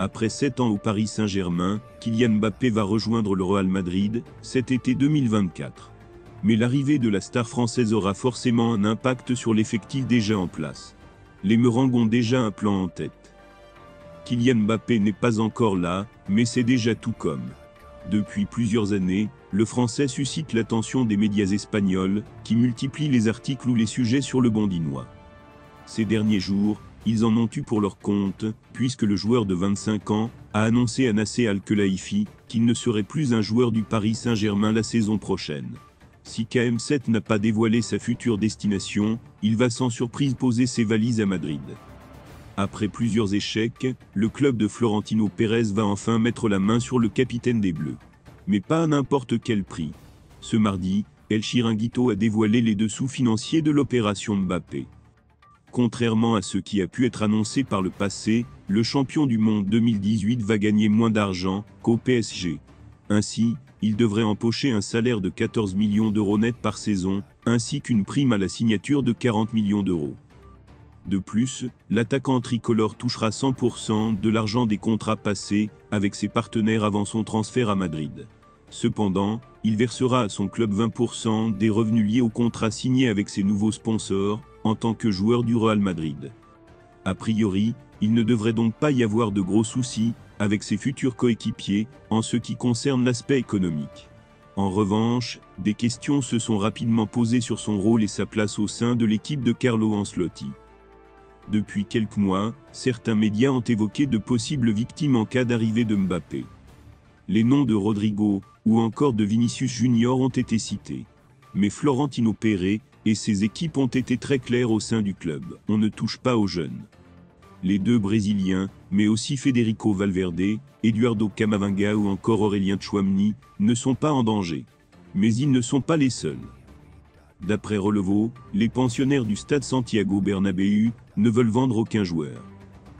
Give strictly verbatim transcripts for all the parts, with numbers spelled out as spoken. Après sept ans au Paris Saint-Germain, Kylian Mbappé va rejoindre le Real Madrid cet été deux mille vingt-quatre. Mais l'arrivée de la star française aura forcément un impact sur l'effectif déjà en place. Les Merengues ont déjà un plan en tête. Kylian Mbappé n'est pas encore là, mais c'est déjà tout comme. Depuis plusieurs années, le Français suscite l'attention des médias espagnols, qui multiplient les articles ou les sujets sur le Bandinois. Ces derniers jours, ils en ont eu pour leur compte, puisque le joueur de vingt-cinq ans a annoncé à Nasser Al-Khelaifi qu'il ne serait plus un joueur du Paris Saint-Germain la saison prochaine. Si K M sept n'a pas dévoilé sa future destination, il va sans surprise poser ses valises à Madrid. Après plusieurs échecs, le club de Florentino Pérez va enfin mettre la main sur le capitaine des Bleus. Mais pas à n'importe quel prix. Ce mardi, El Chiringuito a dévoilé les dessous financiers de l'opération Mbappé. Contrairement à ce qui a pu être annoncé par le passé, le champion du monde deux mille dix-huit va gagner moins d'argent qu'au P S G. Ainsi, il devrait empocher un salaire de quatorze millions d'euros net par saison, ainsi qu'une prime à la signature de quarante millions d'euros. De plus, l'attaquant tricolore touchera cent pour cent de l'argent des contrats passés avec ses partenaires avant son transfert à Madrid. Cependant, il versera à son club vingt pour cent des revenus liés aux contrats signés avec ses nouveaux sponsors en tant que joueur du Real Madrid. A priori, il ne devrait donc pas y avoir de gros soucis avec ses futurs coéquipiers en ce qui concerne l'aspect économique. En revanche, des questions se sont rapidement posées sur son rôle et sa place au sein de l'équipe de Carlo Ancelotti. Depuis quelques mois, certains médias ont évoqué de possibles victimes en cas d'arrivée de Mbappé. Les noms de Rodrigo ou encore de Vinicius Junior ont été cités. Mais Florentino Pérez et ses équipes ont été très clairs au sein du club. On ne touche pas aux jeunes. Les deux Brésiliens, mais aussi Federico Valverde, Eduardo Camavinga ou encore Aurélien Tchouaméni, ne sont pas en danger. Mais ils ne sont pas les seuls. D'après Relevo, les pensionnaires du stade Santiago Bernabéu ne veulent vendre aucun joueur.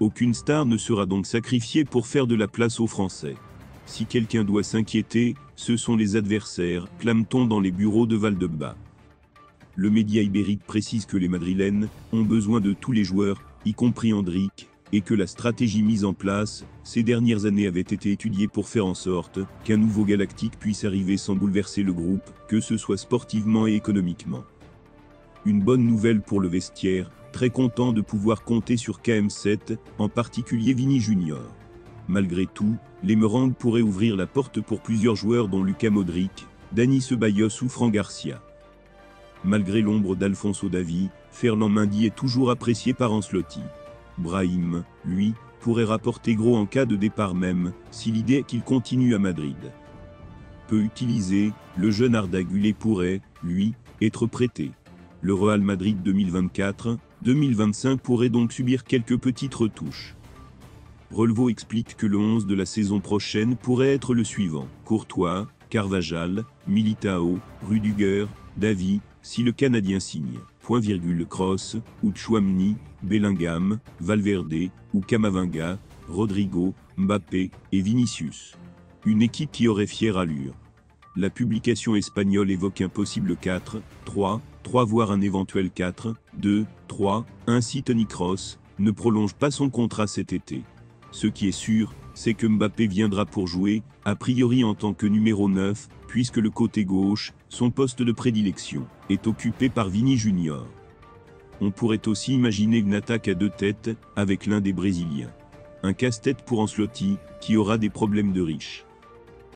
Aucune star ne sera donc sacrifiée pour faire de la place aux Français. Si quelqu'un doit s'inquiéter, ce sont les adversaires, clame-t-on dans les bureaux de Valdebebas. Le média ibérique précise que les Madrilènes ont besoin de tous les joueurs, y compris Endrick, et que la stratégie mise en place ces dernières années avait été étudiée pour faire en sorte qu'un nouveau galactique puisse arriver sans bouleverser le groupe, que ce soit sportivement et économiquement. Une bonne nouvelle pour le vestiaire, très content de pouvoir compter sur K M sept, en particulier Vini Junior. Malgré tout, les Merengues pourraient ouvrir la porte pour plusieurs joueurs dont Luka Modrić, Dani Ceballos ou Fran Garcia. Malgré l'ombre d'Alfonso Davi, Ferland Mendy est toujours apprécié par Ancelotti. Brahim, lui, pourrait rapporter gros en cas de départ même, si l'idée est qu'il continue à Madrid. Peu utilisé, le jeune Arda Güler pourrait, lui, être prêté. Le Real Madrid deux mille vingt-quatre deux mille vingt-cinq pourrait donc subir quelques petites retouches. Relevo explique que le onze de la saison prochaine pourrait être le suivant. Courtois, Carvajal, Militao, Rudiger, Davi, si le Canadien signe. Point virgule Kroos, ou Tchouaméni, Bellingham, Valverde, ou Camavinga, Rodrigo, Mbappé, et Vinicius. Une équipe qui aurait fière allure. La publication espagnole évoque un possible quatre trois trois voire un éventuel quatre deux trois, ainsi Toni Kroos ne prolonge pas son contrat cet été. Ce qui est sûr, c'est que Mbappé viendra pour jouer, a priori en tant que numéro neuf, puisque le côté gauche, son poste de prédilection, est occupé par Vini Junior. On pourrait aussi imaginer une attaque à deux têtes, avec l'un des Brésiliens. Un casse-tête pour Ancelotti, qui aura des problèmes de riche.